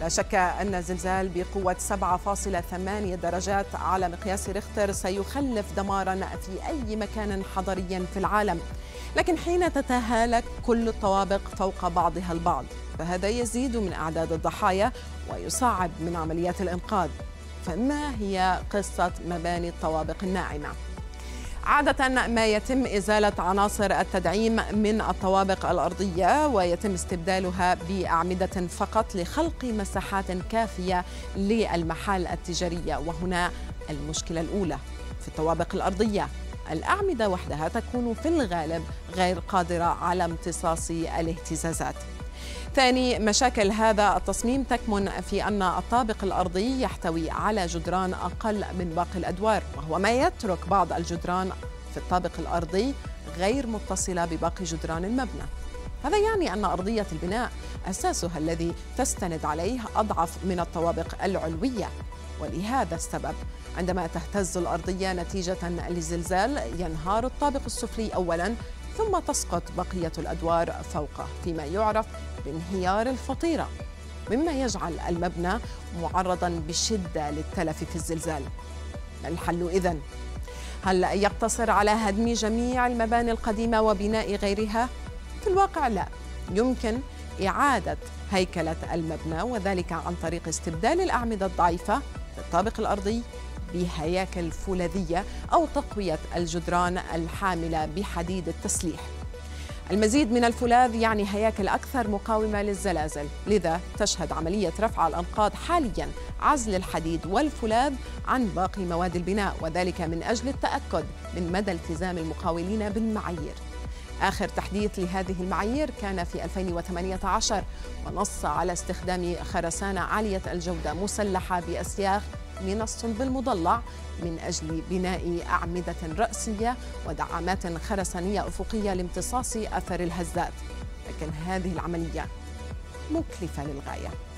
لا شك أن زلزال بقوة 7.8 درجات على مقياس ريختر سيخلف دماراً في أي مكان حضري في العالم، لكن حين تتهالك كل الطوابق فوق بعضها البعض فهذا يزيد من أعداد الضحايا ويصعب من عمليات الإنقاذ. فما هي قصة مباني الطوابق الناعمة؟ عادة ما يتم إزالة عناصر التدعيم من الطوابق الأرضية ويتم استبدالها بأعمدة فقط لخلق مساحات كافية للمحال التجارية، وهنا المشكلة الأولى في الطوابق الأرضية. الأعمدة وحدها تكون في الغالب غير قادرة على امتصاص الاهتزازات. ثاني مشاكل هذا التصميم تكمن في أن الطابق الأرضي يحتوي على جدران أقل من باقي الأدوار، وهو ما يترك بعض الجدران في الطابق الأرضي غير متصلة بباقي جدران المبنى. هذا يعني أن أرضية البناء أساسها الذي تستند عليه أضعف من الطوابق العلوية، ولهذا السبب عندما تهتز الأرضية نتيجة لزلزال ينهار الطابق السفلي أولاً ثم تسقط بقية الأدوار فوقه فيما يعرف بانهيار الفطيرة، مما يجعل المبنى معرضاً بشدة للتلف في الزلزال. الحل إذن هل يقتصر على هدم جميع المباني القديمة وبناء غيرها؟ في الواقع لا، يمكن إعادة هيكلة المبنى وذلك عن طريق استبدال الأعمدة الضعيفة في الطابق الأرضي بهياكل فولاذية أو تقوية الجدران الحاملة بحديد التسليح. المزيد من الفولاذ يعني هياكل أكثر مقاومة للزلازل، لذا تشهد عملية رفع الأنقاض حالياً عزل الحديد والفولاذ عن باقي مواد البناء، وذلك من أجل التأكد من مدى التزام المقاولين بالمعايير. آخر تحديث لهذه المعايير كان في 2018 ونص على استخدام خرسانة عالية الجودة مسلحة بأسياخ من الصلب المضلع من أجل بناء أعمدة رأسية ودعامات خرسانية أفقية لامتصاص أثر الهزات، لكن هذه العملية مكلفة للغاية.